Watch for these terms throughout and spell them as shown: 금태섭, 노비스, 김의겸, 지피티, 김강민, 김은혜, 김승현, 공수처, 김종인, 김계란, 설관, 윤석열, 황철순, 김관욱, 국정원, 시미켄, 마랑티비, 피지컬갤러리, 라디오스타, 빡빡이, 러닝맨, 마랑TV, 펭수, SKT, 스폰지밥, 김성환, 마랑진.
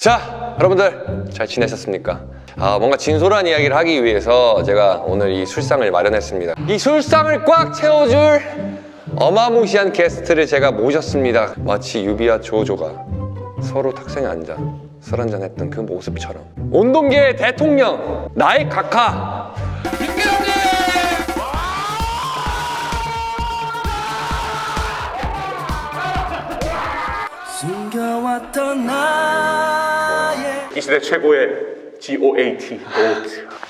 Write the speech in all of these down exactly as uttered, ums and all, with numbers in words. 자, 여러분들 잘 지내셨습니까? 아, 뭔가 진솔한 이야기를 하기 위해서 제가 오늘 이 술상을 마련했습니다. 이 술상을 꽉 채워줄 어마무시한 게스트를 제가 모셨습니다. 마치 유비와 조조가 서로 탁상에 앉아 술 한잔 했던 그 모습처럼 온동계의 대통령, 나의 각하 김계란! 숨겨왔던 나의 이 시대 최고의 지 오 에이 티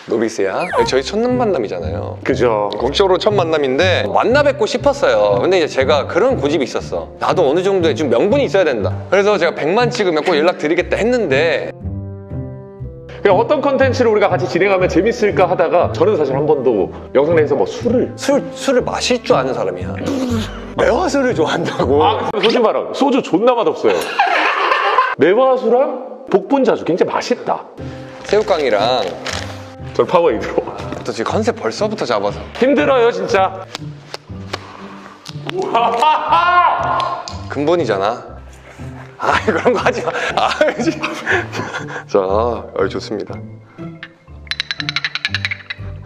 노비스야. 저희 첫 만남이잖아요. 그죠. 공식적으로 첫 만남인데 만나 뵙고 싶었어요. 근데 이제 제가 그런 고집이 있었어. 나도 어느 정도의 좀 명분이 있어야 된다. 그래서 제가 백만 찍으면 꼭 연락드리겠다 했는데 그냥 어떤 컨텐츠를 우리가 같이 진행하면 재밌을까 하다가 저는 사실 한 번도 영상 내에서 뭐 술을 술, 술을 마실 줄 아는 사람이야. 매화술을 좋아한다고. 아, 솔직히 말하면 소주 존나 맛없어요. 매화술랑 복분자주 굉장히 맛있다. 새우깡이랑 저 파워에이드로 또 지금 컨셉 벌써부터 잡아서 힘들어요 진짜. 근본이잖아. 아, 그런 거 하지 마. 아, 자, 어, 좋습니다.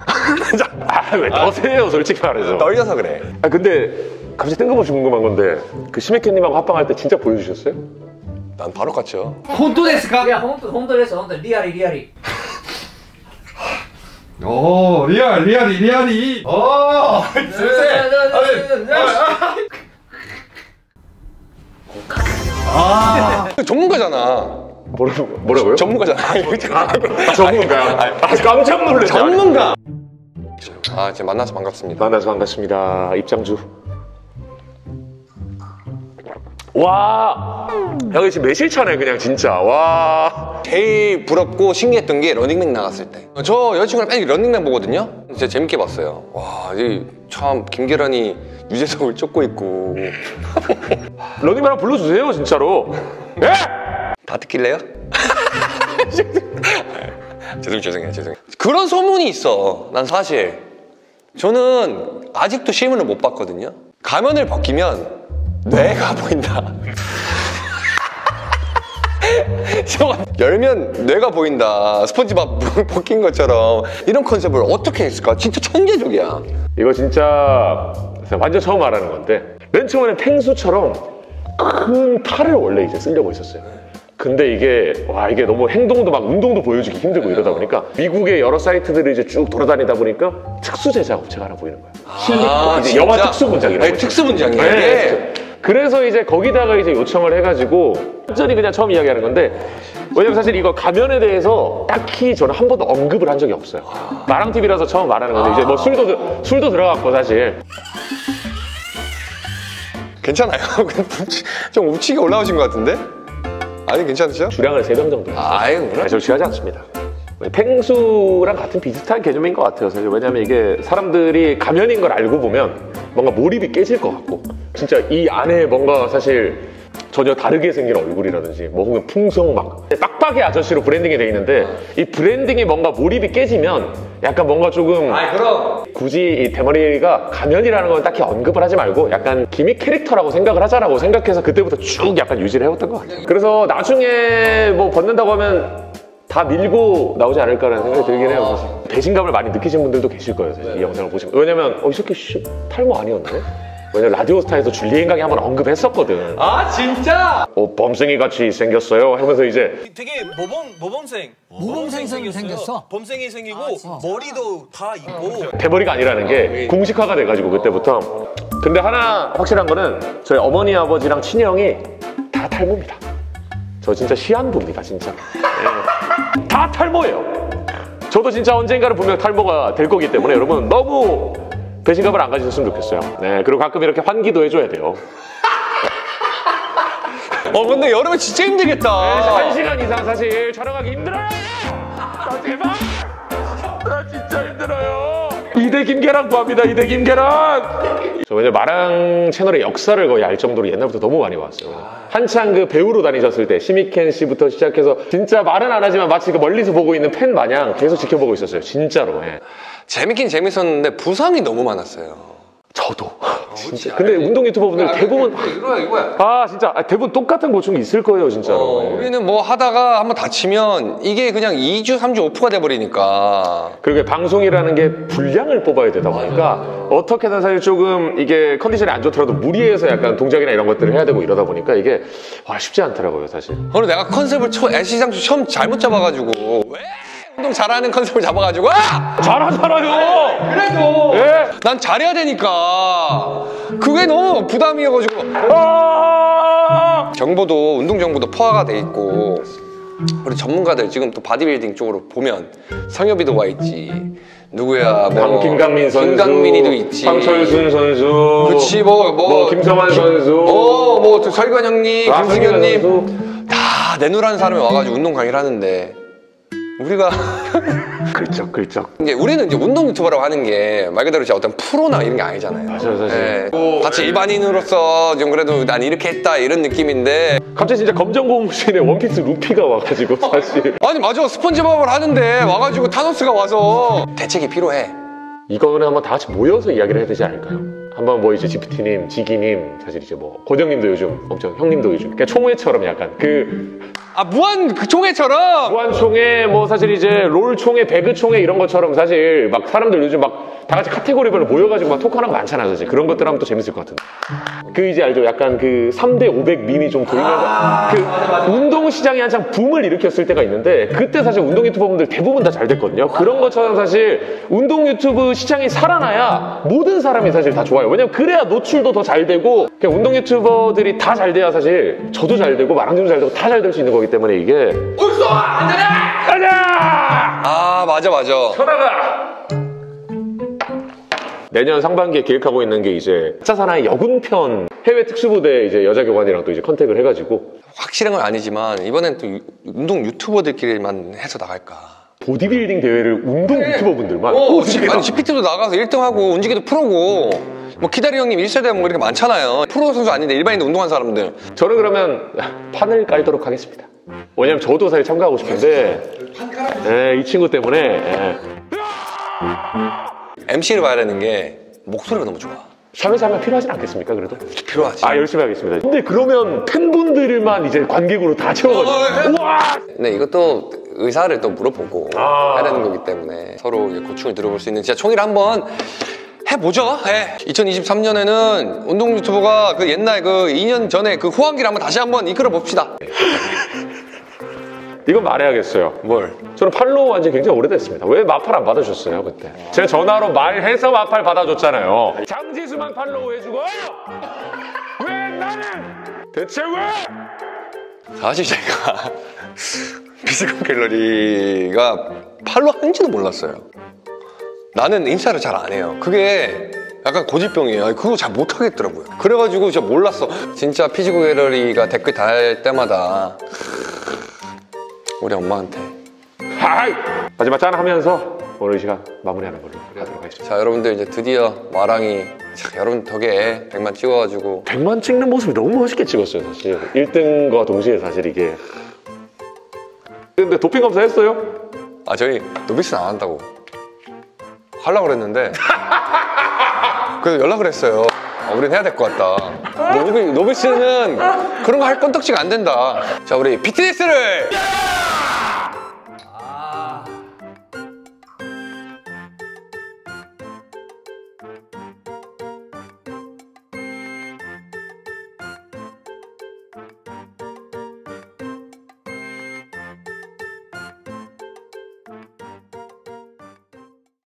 아, 왜 너세요? 솔직히 말해서 떨려서 그래. 아, 근데 갑자기 뜬금없이 궁금한 건데 그 시메케님하고 합방할 때 진짜 보여주셨어요? 난 바로 갔죠. 혼돈했을까? 야, 혼돈, 혼돈했어, 혼돈. 리아리, 리아리. 오, 리알, 리아리, 리아리. 오, 진짜. 아, 전문가잖아. 뭐라고, 뭐라고요? 전문가잖아. 아, 전문가야. 아, 깜짝 놀랐어. 전문가. 아, 이제 만나서 반갑습니다. 만나서 반갑습니다. 입장주. 와, 여기 지금 매실차네 그냥 진짜. 와, 제일 부럽고 신기했던 게 러닝맨 나갔을 때 저 여자친구랑 맨날 러닝맨 보거든요. 진짜 재밌게 봤어요. 와, 참 김계란이 유재석을 쫓고 있고. 러닝맨 한번 불러주세요 진짜로. 예? 다 듣길래요? 죄송, 죄송해요 죄송해요. 그런 소문이 있어. 난 사실 저는 아직도 실물을 못 봤거든요. 가면을 벗기면 뇌가 보인다. 저거 열면 뇌가 보인다. 스폰지밥 벗긴 것처럼. 이런 컨셉을 어떻게 했을까? 진짜 천재적이야. 이거 진짜 완전 처음 말하는 건데 맨 처음에는 펭수처럼 큰 탈을 원래 이제 쓰려고 했었어요. 근데 이게 와, 이게 너무 행동도 막 운동도 보여주기 힘들고 이러다 보니까 미국의 여러 사이트들을 이제 쭉 돌아다니다 보니까 특수 제작 업체가 하나 보이는 거야. 아, 이제 영화 특수 분장이라고. 특수 분장이에요. 네. 그래서 이제 거기다가 이제 요청을 해가지고 완전히 그냥 처음 이야기하는 건데 왜냐면 사실 이거 가면에 대해서 딱히 저는 한 번도 언급을 한 적이 없어요. 마랑티비라서 처음 말하는 건데 이제 뭐 술도 술도 들어갔고 사실. 괜찮아요. 좀 우치게 올라오신 것 같은데? 아니 괜찮으시죠? 주량을 세 병 정도 했어요. 아유, 그래? 절취하지 않습니다. 펭수랑 같은 비슷한 개념인 것 같아요 사실. 왜냐면 이게 사람들이 가면인 걸 알고 보면 뭔가 몰입이 깨질 것 같고 진짜 이 안에 뭔가 사실 전혀 다르게 생긴 얼굴이라든지 뭐 혹은 풍성 막 빡빡이 아저씨로 브랜딩이 돼 있는데 이 브랜딩이 뭔가 몰입이 깨지면 약간 뭔가 조금 아이, 그럼. 굳이 이 대머리가 가면이라는 건 딱히 언급을 하지 말고 약간 기믹 캐릭터라고 생각을 하자라고 생각해서 그때부터 쭉 약간 유지를 해왔던 것 같아요. 그래서 나중에 뭐 벗는다고 하면 다 밀고 나오지 않을까라는 생각이 들긴 해요. 사실 배신감을 많이 느끼신 분들도 계실 거예요 사실. 네. 이 영상을 보시면 왜냐면 어, 이 새끼 탈모 아니었나요? 왜냐면 라디오스타에서 줄리엔강이 한번 언급했었거든. 아 진짜? 어, 범생이 같이 생겼어요 하면서 이제 되게 모범, 모범생 모범생 생겼어? 범생이 생기고 아, 머리도 다 있고 대머리가 아니라는 게 공식화가 돼가지고 그때부터. 근데 하나 확실한 거는 저희 어머니 아버지랑 친형이 다 탈모입니다. 저 진짜 시한부입니다 진짜. 네. 다 탈모예요. 저도 진짜 언젠가는 분명 탈모가 될 거기 때문에 여러분 너무 배신감을 안 가지셨으면 좋겠어요. 네, 그리고 가끔 이렇게 환기도 해줘야 돼요. 어, 근데 여름에 진짜 힘들겠다. 네, 한 시간 이상 사실 촬영하기 힘들어요. 나 제발. 나 진짜 힘들어요. 이대 김계란 구합니다. 이대 김계란. 저 왜냐면 마랑 채널의 역사를 거의 알 정도로 옛날부터 너무 많이 봤어요. 한창 그 배우로 다니셨을 때 시미켄 씨부터 시작해서 진짜 말은 안 하지만 마치 그 멀리서 보고 있는 팬 마냥 계속 지켜보고 있었어요. 진짜로. 네. 재밌긴 재밌었는데 부상이 너무 많았어요. 저도 진짜. 근데 알지. 운동 유튜버분들 야, 대부분 이거야, 이거야, 이거야. 아 진짜 대부분 똑같은 고충이 있을 거예요 진짜로. 어, 네. 우리는 뭐 하다가 한번 다치면 이게 그냥 이 주 삼 주 오프가 돼버리니까. 그리고 방송이라는 게 분량을 뽑아야 되다 보니까 맞아요. 어떻게든 사실 조금 이게 컨디션이 안 좋더라도 무리해서 약간 동작이나 이런 것들을 해야 되고 이러다 보니까 이게 와, 쉽지 않더라고요 사실. 오늘 내가 컨셉을 애시장초 처음 잘못 잡아가지고 왜? 운동 잘하는 컨셉을 잡아가지고 아! 잘하잖아요! 그래도 예? 난 잘해야 되니까 그게 너무 부담이어가지고 아! 정보도 운동 정보도 포화가 돼 있고 우리 전문가들 지금 또 바디빌딩 쪽으로 보면 상엽이도 와 있지 누구야 뭐 김강민 선수 김강민이도 있지 황철순 선수 그치 뭐뭐 뭐, 뭐 김성환 선수 어 뭐 설관 형님 김승현 형님 다 내누라는 사람이 와가지고 운동 강의를 하는데 우리가 글쩍글쩍 이제 우리는 이제 운동 유튜버라고 하는 게 말 그대로 진짜 어떤 프로나 이런 게 아니잖아요. 맞아요 사실. 네. 같이 일반인으로서 좀 그래도 난 이렇게 했다 이런 느낌인데 갑자기 진짜 검정고무신에 원피스 루피가 와가지고 사실 아니 맞아 스폰지밥을 하는데 와가지고 타노스가 와서 대책이 필요해. 이거는 한번 다 같이 모여서 이야기를 해야 되지 않을까요? 한번 뭐 이제 지피티님, 지기님, 사실 이제 뭐 고정님도 요즘 엄청 형님도 요즘 그러니까 총회처럼 약간 그 아 무한 그 총회처럼 무한 총회 뭐 사실 이제 롤 총회, 배그 총회 이런 것처럼 사실 막 사람들 요즘 막 다 같이 카테고리별로 모여가지고 막 토크하는 거 많잖아 사실 그런 것들 하면 또 재밌을 것 같은데 그 이제 알죠 약간 그 삼 대 오백 밈이 좀 돌면서 아 그 맞아, 맞아. 운동 시장이 한창 붐을 일으켰을 때가 있는데 그때 사실 운동 유튜버분들 대부분 다 잘 됐거든요. 그런 것처럼 사실 운동 유튜브 시장이 살아나야 모든 사람이 사실 다 좋아요. 왜냐면 그래야 노출도 더 잘 되고 그냥 운동 유튜버들이 다 잘 돼야 사실 저도 잘 되고 마랑진도 잘 되고 다 잘 될 수 있는 거기 때문에 이게 울쏘! 안전해! 가자! 아 맞아 맞아 쳐다가 내년 상반기에 기획하고 있는 게 이제 사나이 여군편 해외 특수부대 이제 여자교관이랑 또 이제 컨택을 해가지고 확실한 건 아니지만 이번엔 또 유, 운동 유튜버들끼리만 해서 나갈까 보디빌딩 대회를 운동 네. 유튜버분들만 오, 아니 지피티도 나가서 일 등 하고 운지기도 프로고 뭐 기다리 형님 일 세대 뭐 이렇게 많잖아요. 프로 선수 아닌데 일반인도 운동한 사람들 저는 그러면 판을 깔도록 하겠습니다. 왜냐면 저도 사실 참가하고 싶은데 네, 이 친구 때문에 네. 엠씨를 봐야 되는 게 목소리가 너무 좋아. 샵에서 하면 필요하진 않겠습니까 그래도? 필요하지. 아 열심히 하겠습니다. 근데 그러면 팬분들만 이제 관객으로 다 채워가지고 우와! 네 이것도 의사를 또 물어보고 아 해야 되는 거기 때문에 서로 고충을 들어볼 수 있는 진짜 총회를 한번 해보죠. 네. 이천이십삼 년에는 운동 유튜버가 그 옛날 그 이 년 전에 그 호황기를 한번 다시 한번 이끌어 봅시다. 이건 말해야겠어요. 뭘? 저는 팔로우 한지 굉장히 오래됐습니다. 왜 마팔 안 받아주셨어요 그때? 제 전화로 말해서 마팔 받아줬잖아요. 장지수만 팔로우 해주고 왜 나는 대체 왜? 사실 제가 피지컬갤러리가 팔로우 한지도 몰랐어요. 나는 인스타를 잘 안 해요. 그게 약간 고집병이에요. 그거 잘 못하겠더라고요. 그래가지고 진짜 몰랐어. 진짜 피지컬갤러리가 댓글 달 때마다 우리 엄마한테 하이! 마지막 짠 하면서 오늘 이 시간 마무리하는 걸로 하도록 하겠습니다. 자 여러분들 이제 드디어 마랑이 자, 여러분 덕에 백만 찍어가지고 백만 찍는 모습이 너무 멋있게 찍었어요 사실. 일 등과 동시에 사실 이게 근데 도핑 검사 했어요? 아 저희 노비스는 안 한다고 하려고 그랬는데 그래서 연락을 했어요. 아, 우린 해야 될 것 같다. 노비, 노비스는 그런 거 할 건덕지가 안 된다. 자 우리 피트니스를